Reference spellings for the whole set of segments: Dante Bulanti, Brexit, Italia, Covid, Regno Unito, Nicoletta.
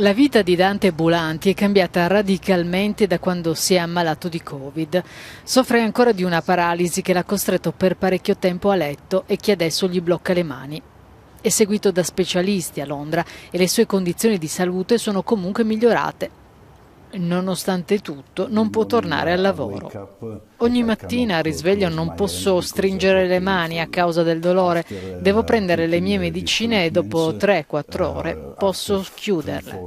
La vita di Dante Bulanti è cambiata radicalmente da quando si è ammalato di Covid. Soffre ancora di una paralisi che l'ha costretto per parecchio tempo a letto e che adesso gli blocca le mani. È seguito da specialisti a Londra e le sue condizioni di salute sono comunque migliorate. Nonostante tutto, non può tornare al lavoro. Ogni mattina al risveglio non posso stringere le mani a causa del dolore. Devo prendere le mie medicine e dopo 3-4 ore posso chiuderle.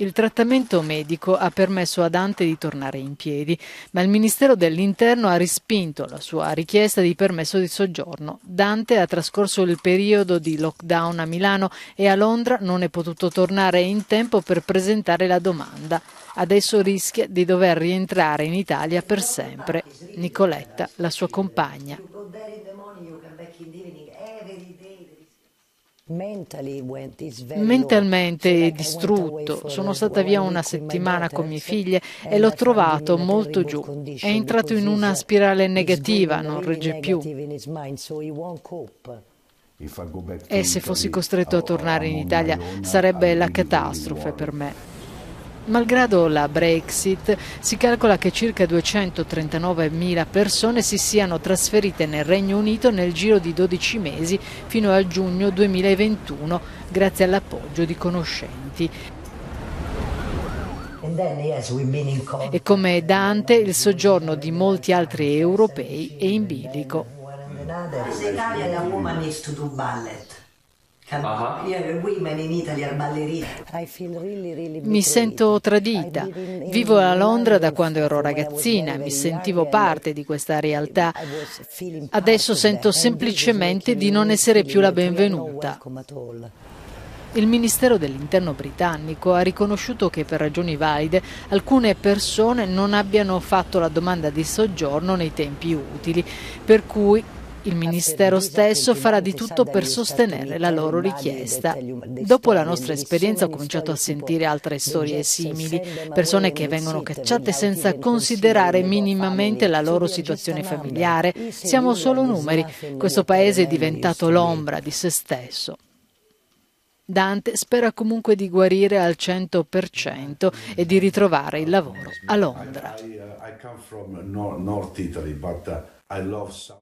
Il trattamento medico ha permesso a Dante di tornare in piedi, ma il Ministero dell'Interno ha respinto la sua richiesta di permesso di soggiorno. Dante ha trascorso il periodo di lockdown a Milano e a Londra non è potuto tornare in tempo per presentare la domanda. Adesso rischia di dover rientrare in Italia per sempre. Nicoletta, la sua compagna. Mentalmente è distrutto. Sono stata via una settimana con mie figlie e l'ho trovato molto giù. È entrato in una spirale negativa, non regge più. E se fossi costretto a tornare in Italia sarebbe la catastrofe per me. Malgrado la Brexit, si calcola che circa 239.000 persone si siano trasferite nel Regno Unito nel giro di 12 mesi fino a giugno 2021, grazie all'appoggio di conoscenti. E come Dante, il soggiorno di molti altri europei è in bilico. Mi sento tradita. Vivo a Londra da quando ero ragazzina, mi sentivo parte di questa realtà. Adesso sento semplicemente di non essere più la benvenuta. Il Ministero dell'Interno britannico ha riconosciuto che per ragioni valide alcune persone non abbiano fatto la domanda di soggiorno nei tempi utili, per cui il Ministero stesso farà di tutto per sostenere la loro richiesta. Dopo la nostra esperienza ho cominciato a sentire altre storie simili, persone che vengono cacciate senza considerare minimamente la loro situazione familiare. Siamo solo numeri, questo paese è diventato l'ombra di se stesso. Dante spera comunque di guarire al 100% e di ritrovare il lavoro a Londra.